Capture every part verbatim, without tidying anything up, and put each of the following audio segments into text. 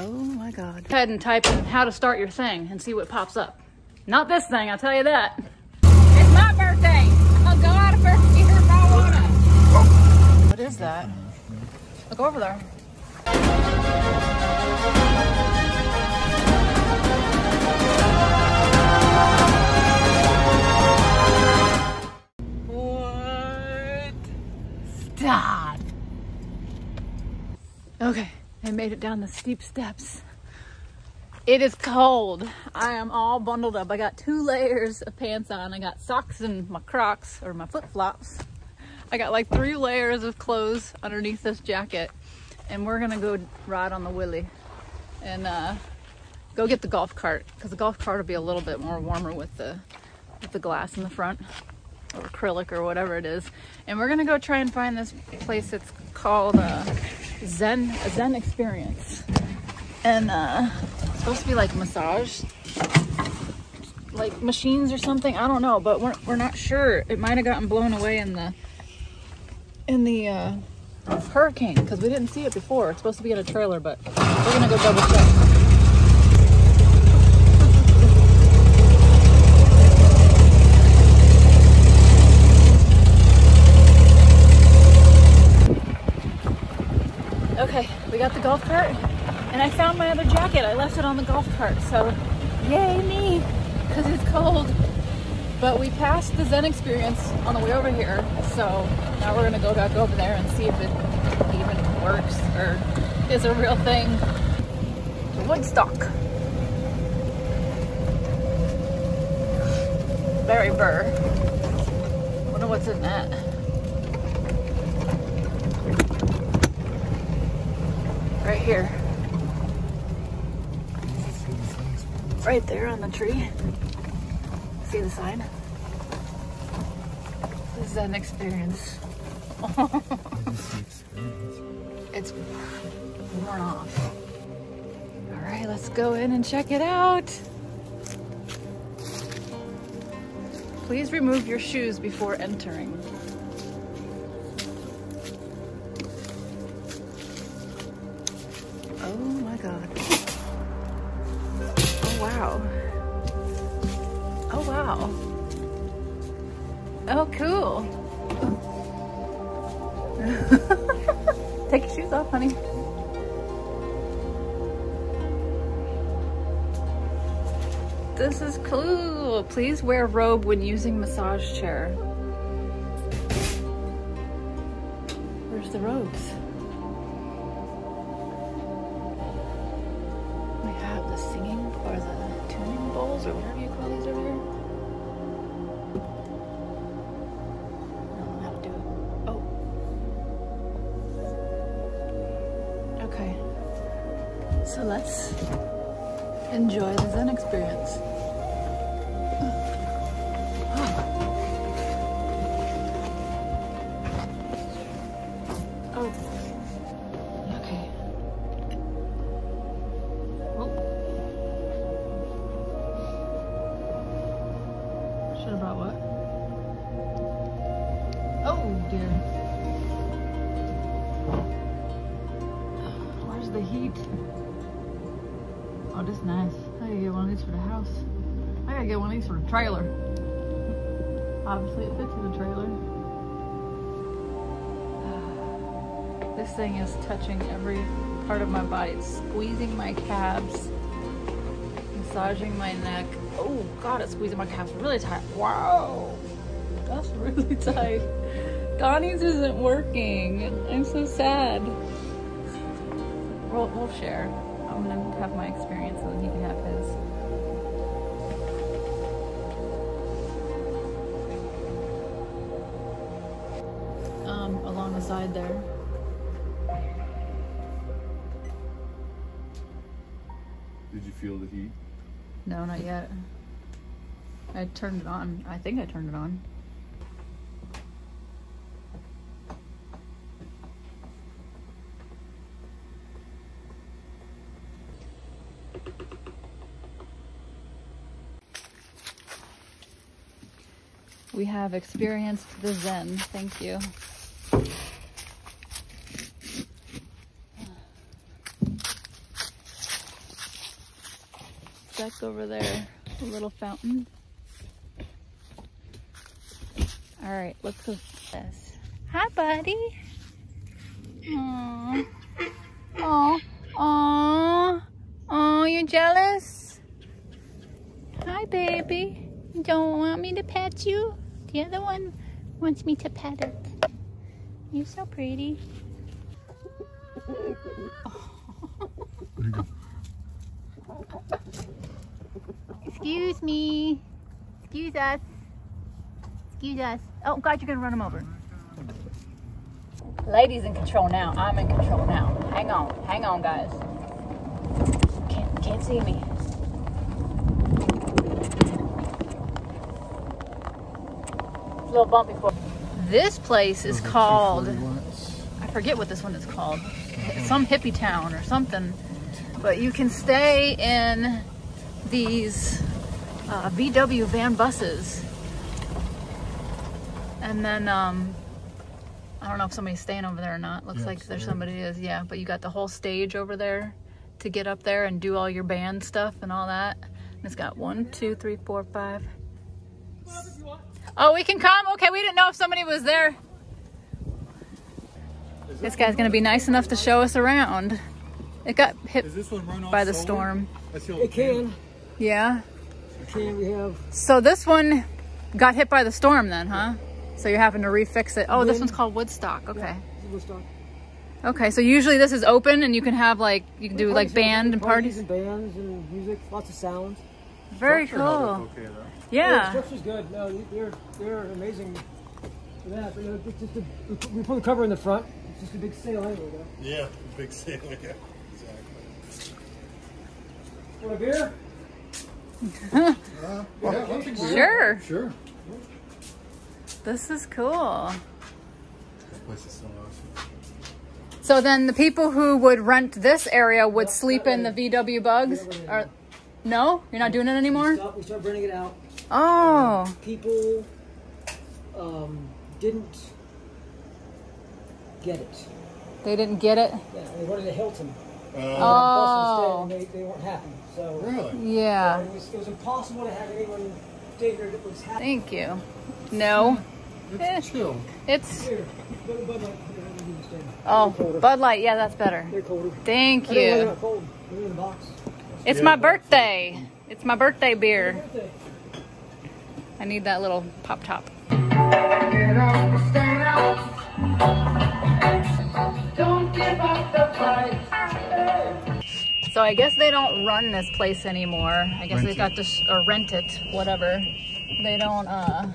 Oh my God. Go ahead and type in how to start your thing and see what pops up. Not this thing, I'll tell you that. It's my birthday. I'll go out of birthday here if I want to. What is that? Look over there. What? Stop. Okay, I made it down the steep steps. It is cold. I am all bundled up. I got two layers of pants on. I got socks and my Crocs or my flip-flops. I got like three layers of clothes underneath this jacket. And we're gonna go ride on the Willy and uh, go get the golf cart, because the golf cart will be a little bit more warmer with the, with the glass in the front, or acrylic or whatever it is. And we're gonna go try and find this place. It's called uh, Zen Zen Experience. And uh, it's supposed to be like massage, like machines or something. I don't know, but we're, we're not sure. It might've gotten blown away in the, in the, uh, hurricane, because we didn't see it before. It's supposed to be in a trailer, but we're gonna go double check. Okay, we got the golf cart, and I found my other jacket. I left it on the golf cart, so yay me, because it's cold. But we passed the Zen Experience on the way over here, so now we're gonna go back over there and see if it even works or is a real thing. Woodstock. Barry Burr. Wonder what's in that. Right here. Right there on the tree. See the sign? This is an experience. It's worn off. All right, let's go in and check it out. Please remove your shoes before entering. Oh my God. Oh wow. Oh, wow. Oh, cool. Take your shoes off, honey. This is cool. Please wear robe when using massage chair. Where's the robes? We have the singing or the tuning bowls or whatever you call these over here. So let's enjoy the Zen Experience. Oh. Oh. Okay. Oh. Should have brought what? Oh dear. Where's the heat? Oh, this is nice. I gotta get one of these for the house. I gotta get one of these for the trailer. Obviously, it fits in the trailer. Uh, this thing is touching every part of my body. It's squeezing my calves, massaging my neck. Oh, God, it's squeezing my calves really tight. Wow, that's really tight. Donnie's isn't working. I'm so sad. We'll, we'll share. I'm gonna have my experience and he can have his. Um, along the side there. Did you feel the heat? No, not yet. I turned it on. I think I turned it on. We have experienced the Zen. Thank you. back over there, the little fountain. All right, let's go see this. Hi, buddy. Aww. Aww. Aww. Aww, you're jealous? Hi, baby. You don't want me to pet you? The other one wants me to pet it. You're so pretty. Excuse me. Excuse us. Excuse us. Oh, God, you're going to run him over. Lady's in control now. I'm in control now. Hang on. Hang on, guys. Can't, can't see me. It's a little bumpy for me. This place is called... I forget what this one is called. Some hippie town or something. But you can stay in these uh, V W van buses. And then... Um, I don't know if somebody's staying over there or not. Looks yes, like there's there somebody is. is, yeah. But you got the whole stage over there to get up there and do all your band stuff and all that. And it's got one, two, three, four, five. Oh, we can come? Okay, we didn't know if somebody was there. This guy's going to be nice enough to show us around. It got hit by the storm. It can. Yeah? It can, we have. So this one got hit by the storm then, huh? So you're having to refix it. Oh, this one's called Woodstock. Okay. Yeah, Woodstock. Okay, so usually this is open and you can have like, you can do like band and parties. Parties and bands and music, lots of sounds. Very cool. Okay, yeah. Yeah, the structure's good. No, they're, they're amazing for that. But, you know, just a, we put the cover in the front. It's just a big sail anyway, though. Yeah, big sail, yeah. Exactly. Want a beer? uh, yeah, well, beer. Sure. Sure. This is cool. This place is so awesome. So then the people who would rent this area would no, sleep in the V W bugs? Or, no? You're not doing it anymore? We start, we start renting it out. Oh. Um, people um, didn't get it. They didn't get it? Yeah, they wanted a Hilton. Uh, oh. They, they weren't happy. So, really? Yeah. So it, was, it was impossible to have anyone stay here that was happy. Thank you. No. It's chill. It's... Oh, Bud Light. Yeah, that's better. Thank you. It's my birthday. It's my birthday beer. I need that little pop top. So I guess they don't run this place anymore. I guess they got to or rent it, whatever. They don't, uh...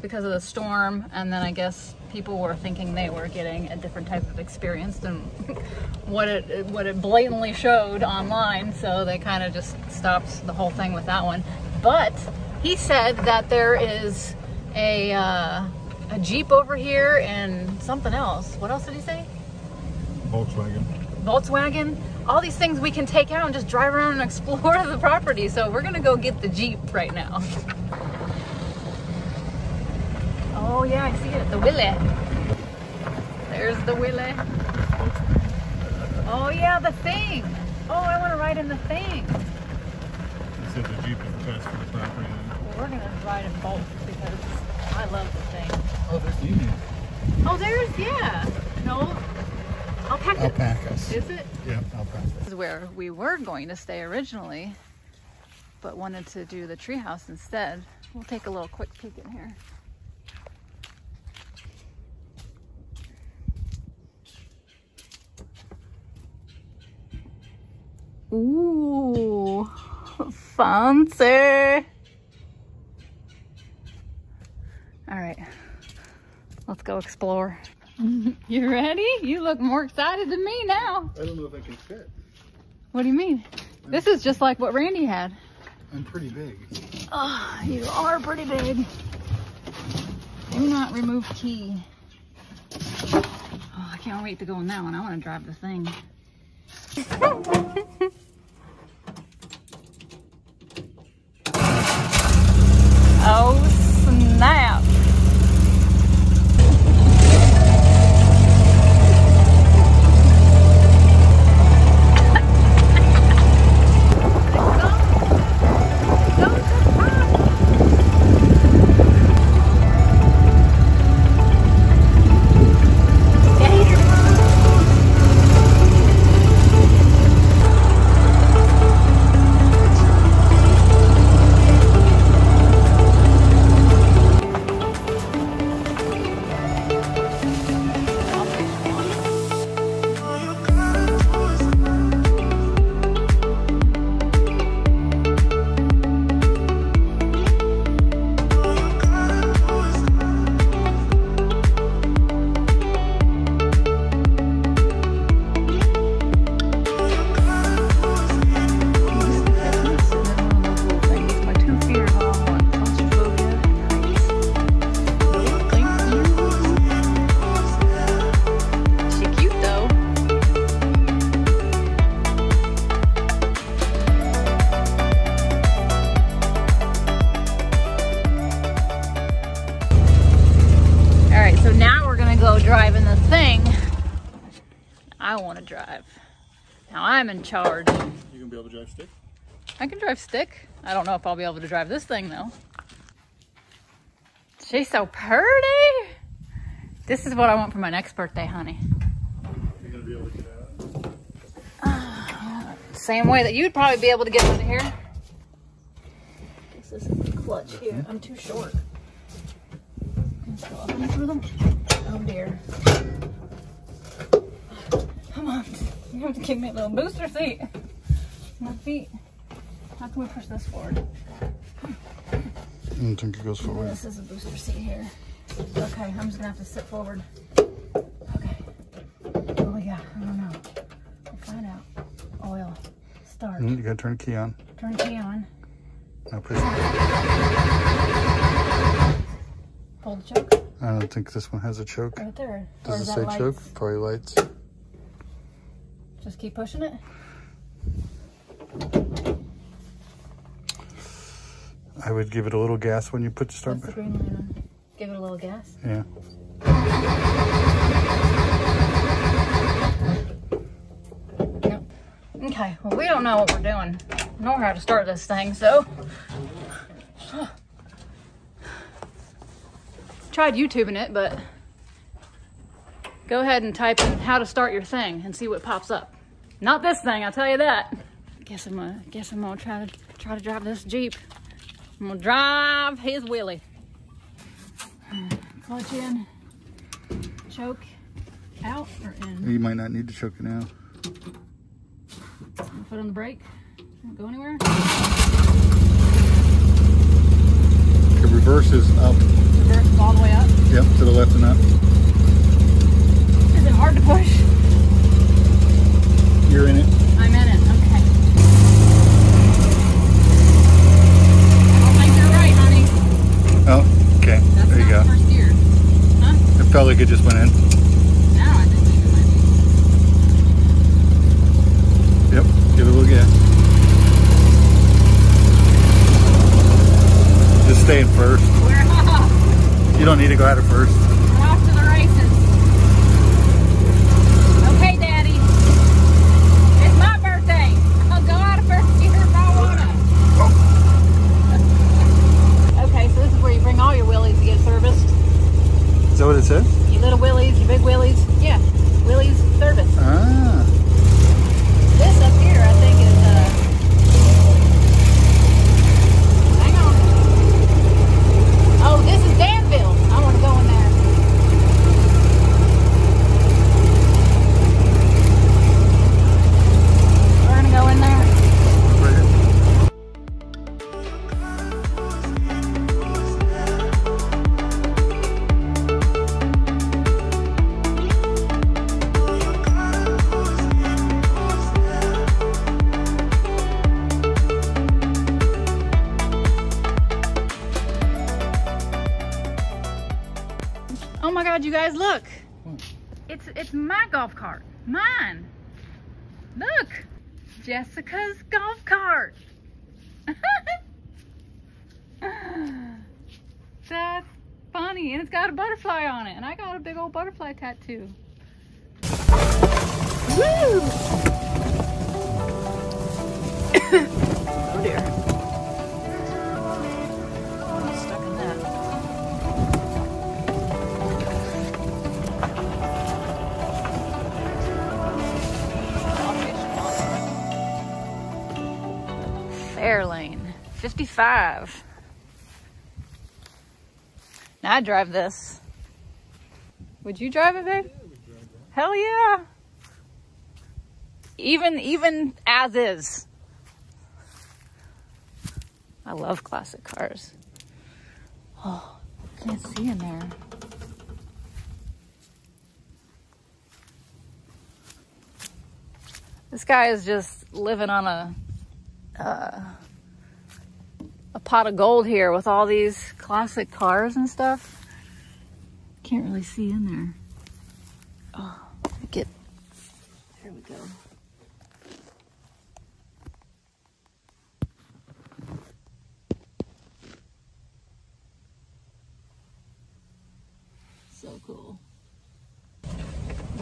because of the storm, and then I guess people were thinking they were getting a different type of experience than what it what it blatantly showed online, so they kind of just stopped the whole thing with that one. But he said that there is a uh, a Jeep over here and something else. What else did he say? Volkswagen. Volkswagen. All these things we can take out and just drive around and explore the property. So we're gonna go get the Jeep right now. Oh yeah, I see it, the Willy. There's the Willy. Oh yeah, the thing. Oh, I want to ride in the thing. They said the Jeep is the best for the property. Well, we're going to ride in both because I love the thing. Oh, there's Union. Oh, there's, yeah. No, alpacas. Alpacas. Is it? Yeah, alpacas. This is where we were going to stay originally, but wanted to do the treehouse instead. We'll take a little quick peek in here. Ooh, fancy. All right, let's go explore. You ready? You look more excited than me now. I don't know if I can fit. What do you mean? I'm this is just like what Randy had. I'm pretty big. Oh, you are pretty big. Do not remove key. Oh, I can't wait to go in that one. I want to drive the thing. Oh snap! I want to drive. Now I'm in charge. You gonna be able to drive stick? I can drive stick. I don't know if I'll be able to drive this thing though. She's so pretty. This is what I want for my next birthday, honey. You're gonna be able to get out. Uh, same way that you'd probably be able to get out of here. This isn't the clutch here. I'm too short. Oh dear. Come on. You have to give me a little booster seat. My feet. How can we push this forward? I don't think it goes forward. This is a booster seat here. Okay, I'm just gonna have to sit forward. Okay. Oh yeah, I don't know. I'll find out. Oil. Start. You gotta turn the key on. Turn the key on. Now push it. Hold the choke. I don't think this one has a choke. Right there. Does it say lights? Choke? Probably lights. Just keep pushing it. I would give it a little gas when you put the start button. That's the green light on. Give it a little gas? Yeah. Yep. Okay, well we don't know what we're doing, nor how to start this thing, so. Tried YouTubing it, but go ahead and type in how to start your thing and see what pops up. Not this thing, I'll tell you that. Guess I'm gonna, guess I'm gonna try to, try to drive this Jeep. I'm gonna drive his Willy. Clutch in, choke out or in. You might not need to choke it now. Foot on the brake. Don't go anywhere. The reverse is up. Reverse is all the way up. Yep, to the left and up. Is it hard to push? You're in it. I'm in it. Okay. I don't think you're right, honey. Oh, okay. That's there you go. First gear. Huh? It felt like it just went in. No, I didn't think it went in. Yep. Give it a little gas. Just stay in first. We're off. You don't need to go at it first. We're off to the races. Okay, Daddy. It's my birthday. I'll go out of first gear if I want to. Okay, so this is where you bring all your willies to get serviced. Is that what it said? Your little willies, your big willies. Yeah, willies service. Ah. This up here, I think, is, uh, hang on. Oh, this is Danville. I want to go in there. We're going to go in there. You guys, look, what? it's it's my golf cart, mine. Look, Jessica's golf cart. That's funny, and it's got a butterfly on it, and I got a big old butterfly tattoo. Woo! Oh dear. Airlane fifty-five. Now I drive this. Would you drive it, babe? Yeah, we drive it. Hell yeah. Even even as is. I love classic cars. Oh, I can't see in there. This guy is just living on a Uh, a pot of gold here with all these classic cars and stuff. Can't really see in there. Oh, get, there we go. So cool.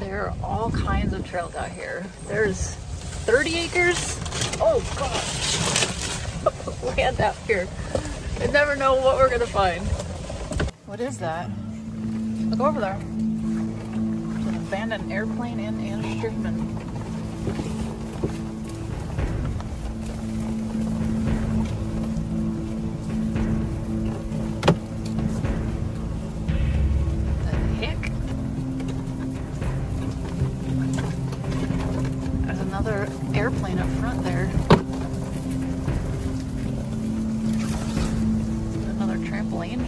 They're all all kinds of trails out here. There's thirty acres. Oh gosh, land out here. I never know what we're gonna find. What is that? Look over there. There's an abandoned airplane in Airstream. Airplane up front there. Another trampoline.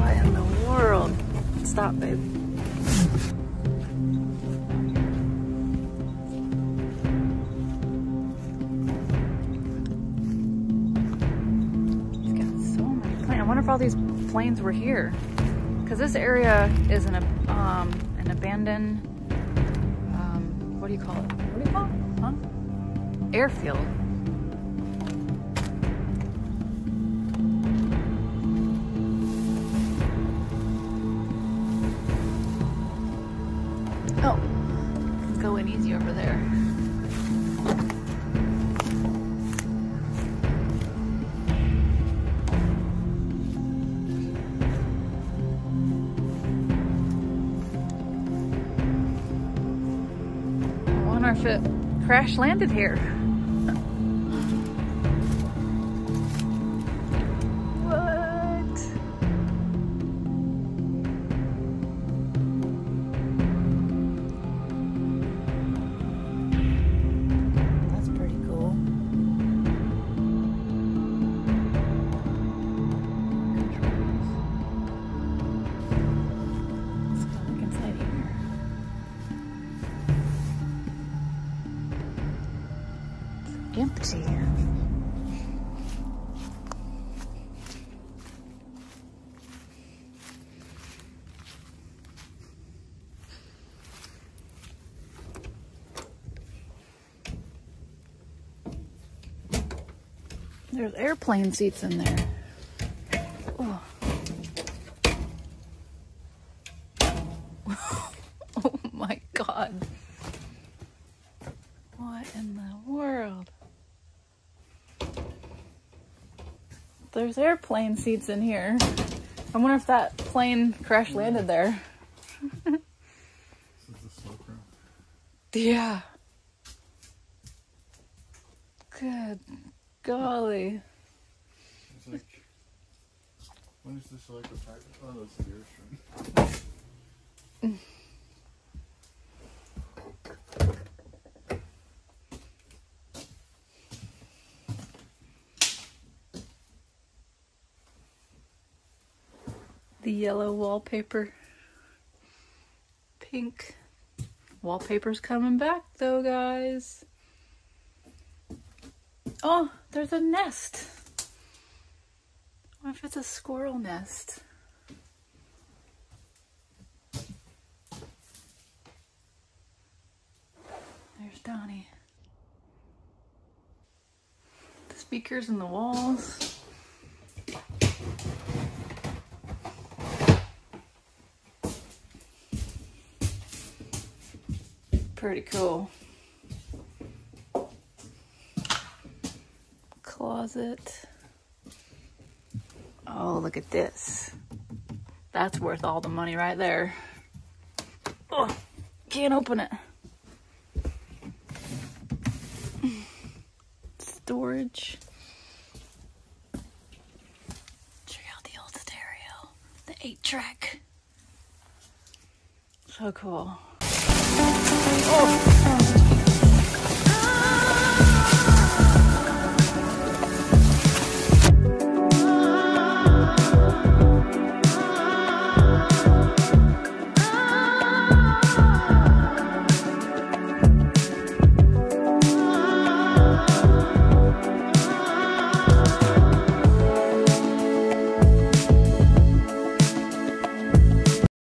What in the world? Stop, babe. It's got so many planes. I wonder if all these planes were here. Because this area is an, um, an abandoned... What do you call it? What do you call it? Huh? Airfield. Oh, it's going easy over there. If it crash landed here. What? That's pretty cool. Let's look inside here. Empty. There's airplane seats in there. Oh, oh my God. What in the world? There's airplane seats in here. I wonder if that plane crash landed there. This is a slow crowd. Yeah. Good golly. It's like, when is this like a package? Oh, that's the Airstream. The yellow wallpaper. Pink. Wallpaper's coming back though, guys. Oh, there's a nest. I wonder if it's a squirrel nest. There's Donnie. The speakers in the walls. Pretty cool. Closet. Oh, look at this. That's worth all the money right there. Oh, can't open it. Storage. Check out the old stereo. The eight track. So cool. Oh!